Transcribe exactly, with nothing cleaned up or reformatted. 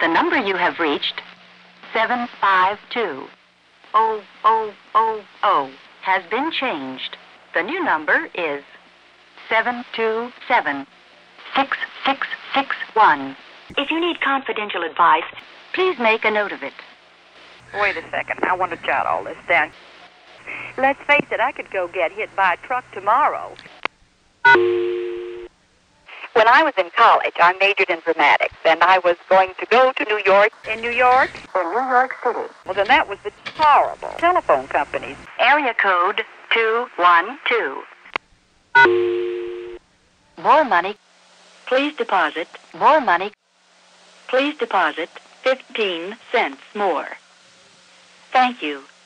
The number you have reached, seven five two, zero zero zero zero, has been changed. The new number is seven two seven, six six six one. If you need confidential advice, please make a note of it. Wait a second. I want to jot all this down. Let's face it, I could go get hit by a truck tomorrow. When I was in college, I majored in dramatics, and I was going to go to New York. In New York? In New York City. Well, then that was the horrible telephone companies. Area code two one two. More money. Please deposit. More money. Please deposit fifteen cents more. Thank you.